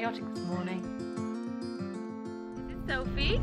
chaotic this morning. This is Sophie.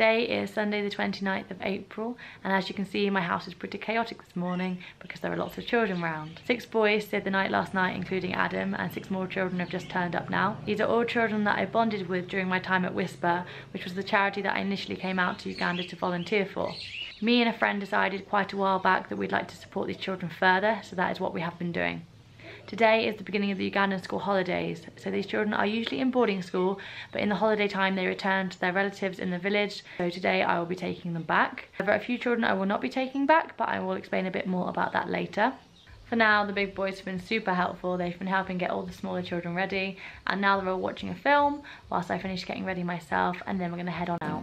Today is Sunday the 29th of April, and as you can see my house is pretty chaotic this morning because there are lots of children around. 6 boys stayed the night last night, including Adam, and 6 more children have just turned up now. These are all children that I bonded with during my time at Whisper, which was the charity that I initially came out to Uganda to volunteer for. Me and a friend decided quite a while back that we'd like to support these children further, so that is what we have been doing. Today is the beginning of the Ugandan school holidays, so these children are usually in boarding school, but in the holiday time they return to their relatives in the village, so today I will be taking them back. There are a few children I will not be taking back, but I will explain a bit more about that later. For now, the big boys have been super helpful. They've been helping get all the smaller children ready, and now they're all watching a film whilst I finish getting ready myself, and then we're going to head on out.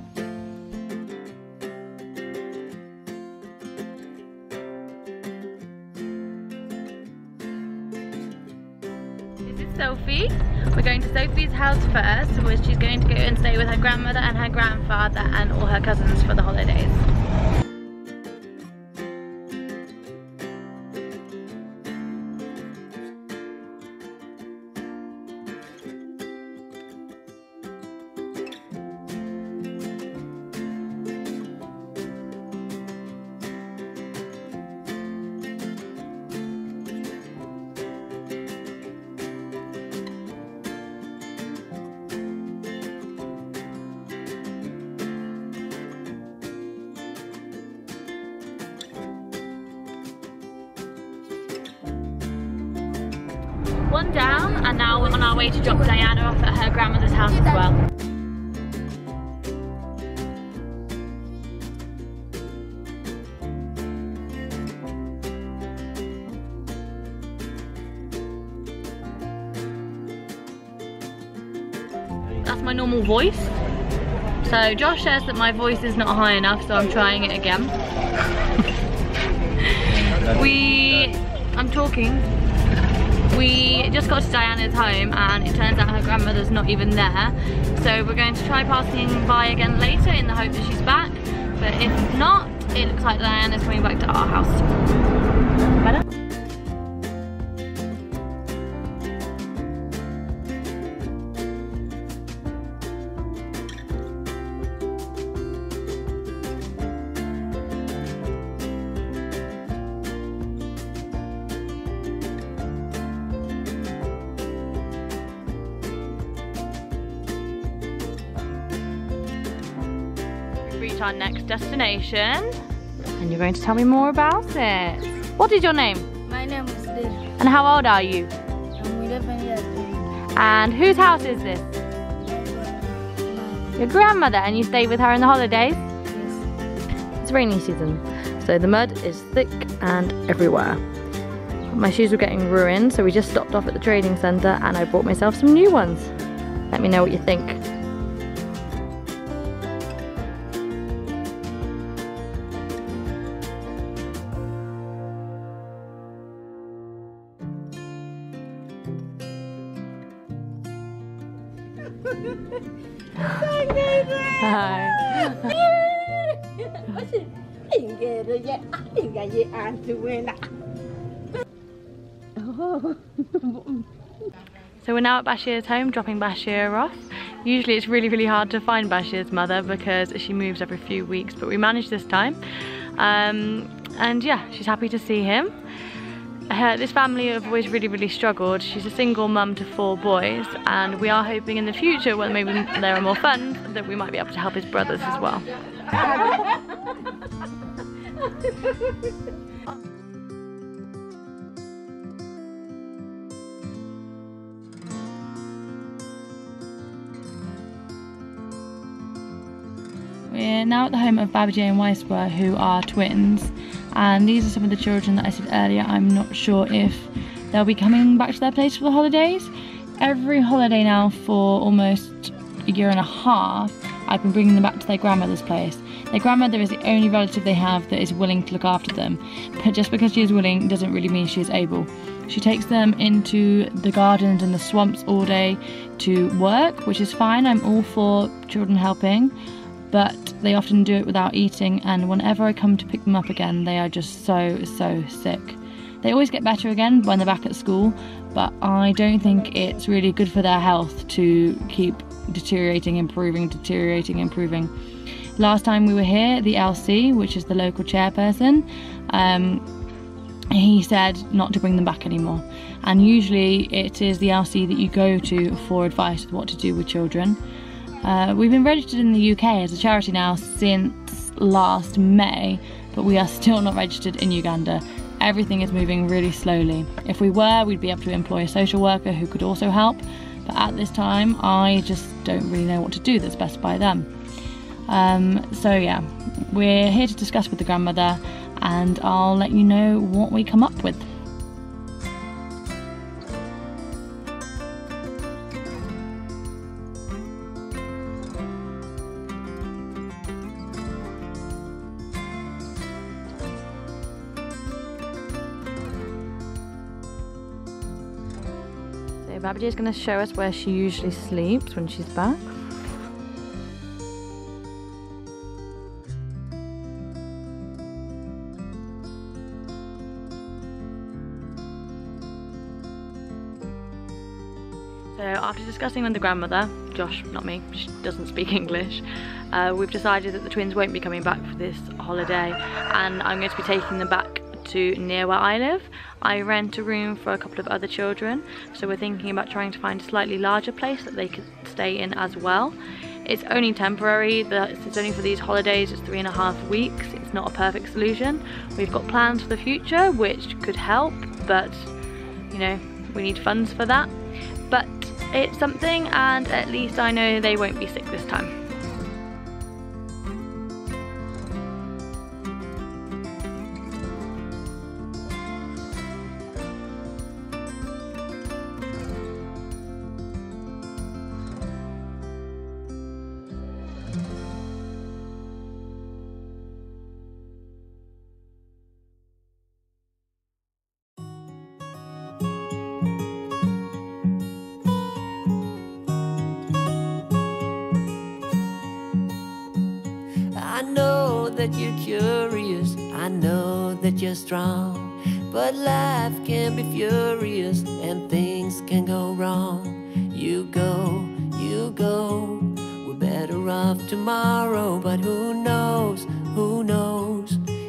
Sophie. We're going to Sophie's house first, where she's going to go and stay with her grandmother and her grandfather and all her cousins for the holidays. One down, and now we're on our way to drop Diana off at her grandmother's house as well. That's my normal voice. So Josh says that my voice is not high enough, so I'm trying it again. I'm talking. We just got to Diana's home, and it turns out her grandmother's not even there, so we're going to try passing by again later in the hope that she's back, but If not, it looks like Diana's coming back to our house. Better? Reach our next destination, and you're going to tell me more about it. What is your name? My name is Liz. And how old are you? And we live in Yasmin. And whose house is this? Your grandmother. And you stay with her in the holidays? Yes. It's rainy season, so the mud is thick and everywhere. My shoes were getting ruined, so we just stopped off at the trading centre and I bought myself some new ones. Let me know what you think. So we're now at Bashir's home, dropping Bashir off. Usually it's really hard to find Bashir's mother because she moves every few weeks, but we managed this time. And yeah, she's happy to see him. This family have always really struggled. She's a single mum to 4 boys, and we are hoping in the future, when maybe there are more funds, that we might be able to help his brothers as well. We're now at the home of Babajja and Weisberg, who are twins, and these are some of the children that I said earlier. I'm not sure if they'll be coming back to their place for the holidays. Every holiday now for almost a year and a half, I've been bringing them back to their grandmother's place. Their grandmother is the only relative they have that is willing to look after them, but just because she is willing doesn't really mean she is able. She takes them into the gardens and the swamps all day to work, which is fine. I'm all for children helping, but they often do it without eating, and whenever I come to pick them up again, they are just so sick. They always get better again when they're back at school, but I don't think it's really good for their health to keep deteriorating, improving. Last time we were here, the LC, which is the local chairperson, he said not to bring them back anymore. And usually it is the LC that you go to for advice on what to do with children. We've been registered in the UK as a charity now since last May, but we are still not registered in Uganda. Everything is moving really slowly. If we were, we'd be able to employ a social worker who could also help, but at this time I just don't really know what to do that's best by them. So yeah, we're here to discuss with the grandmother, and I'll let you know what we come up with. Babajja is going to show us where she usually sleeps when she's back. So after discussing with the grandmother, Josh, not me, she doesn't speak English, we've decided that the twins won't be coming back for this holiday, and I'm going to be taking them back to near where I live. I rent a room for a couple of other children, so we're thinking about trying to find a slightly larger place that they could stay in as well. It's only temporary, it's only for these holidays, it's 3.5 weeks, it's not a perfect solution. We've got plans for the future which could help, but you know, we need funds for that. But it's something, and at least I know they won't be sick this time. that you're curious, I know that you're strong, but life can be furious and things can go wrong. You go, we're better off tomorrow, but who knows,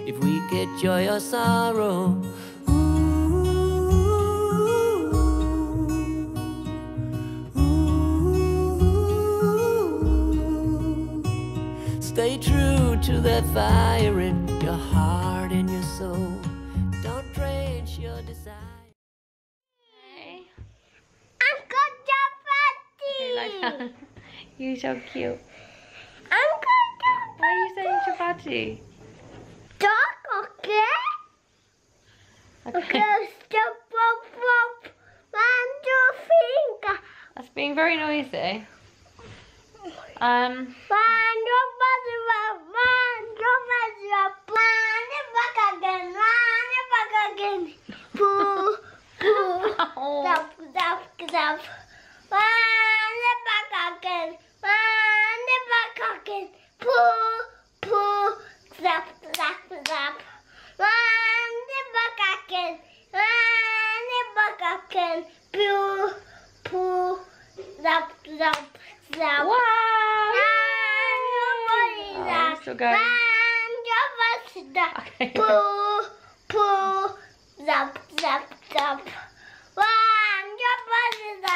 if we get joy or sorrow. Stay true to that fire in your heart and your soul. Don't drench your desire. Hey. I'm going to chapati. Okay, like you're so cute. I'm going to chapati. Why are you saying chapati? Dog, okay? Okay. Stop, pop, pop. One, two, finger. That's being very noisy. Still going. Okay. Poo, poo, zap, zap, zap. Poo, poo, zap, zap, zap. Well done,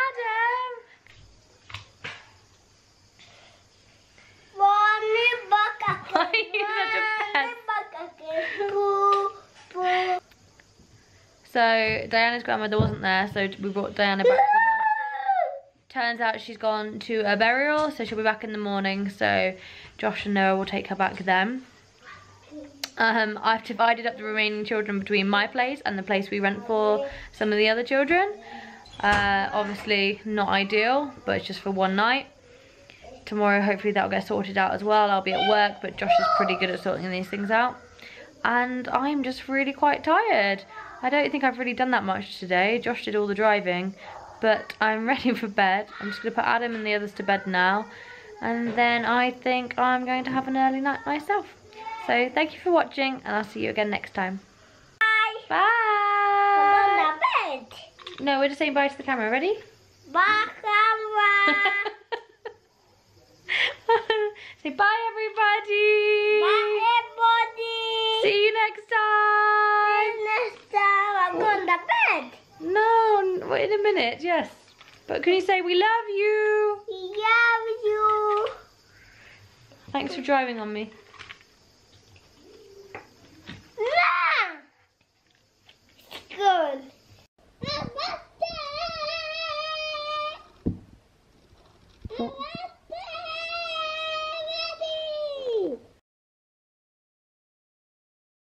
Adam. Why are you such a pest? So Diana's grandmother wasn't there, so we brought Diana back with us. Turns out she's gone to a burial, so she'll be back in the morning, so Josh and Noah will take her back then. I've divided up the remaining children between my place and the place we rent for some of the other children. Obviously not ideal, but it's just for one night. Tomorrow hopefully that'll get sorted out as well. I'll be at work, but Josh is pretty good at sorting these things out. And I'm just really quite tired. I don't think I've really done that much today. Josh did all the driving, but I'm ready for bed. I'm just going to put Adam and the others to bed now, and then I think I'm going to have an early night myself. So thank you for watching, and I'll see you again next time. Bye. Bye. We're on the bed. No, we're just saying bye to the camera. Ready? Bye, camera. Say bye, everybody. Bye, everybody. See you next time. Bed. No, in a minute, yes. But can you say we love you? We love you. Thanks for driving on me. Nah. Good. Oh.